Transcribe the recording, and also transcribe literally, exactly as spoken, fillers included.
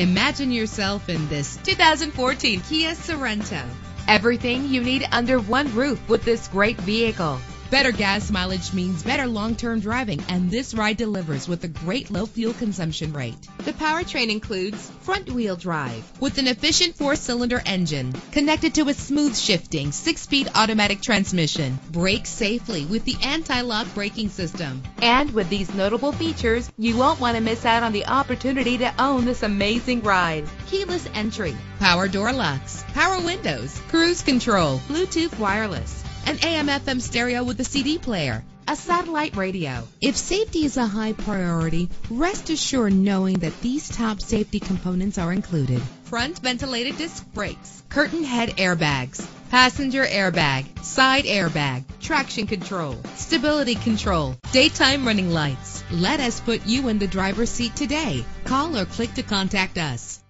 Imagine yourself in this two thousand fourteen Kia Sorento. Everything you need under one roof with this great vehicle. Better gas mileage means better long-term driving, and this ride delivers with a great low fuel consumption rate. The powertrain includes front-wheel drive with an efficient four-cylinder engine connected to a smooth-shifting six-speed automatic transmission. Brake safely with the anti-lock braking system. And with these notable features, you won't want to miss out on the opportunity to own this amazing ride. Keyless entry, power door locks, power windows, cruise control, Bluetooth wireless, an A M F M stereo with a C D player, a satellite radio. If safety is a high priority, rest assured knowing that these top safety components are included: front ventilated disc brakes, curtain head airbags, passenger airbag, side airbag, traction control, stability control, daytime running lights. Let us put you in the driver's seat today. Call or click to contact us.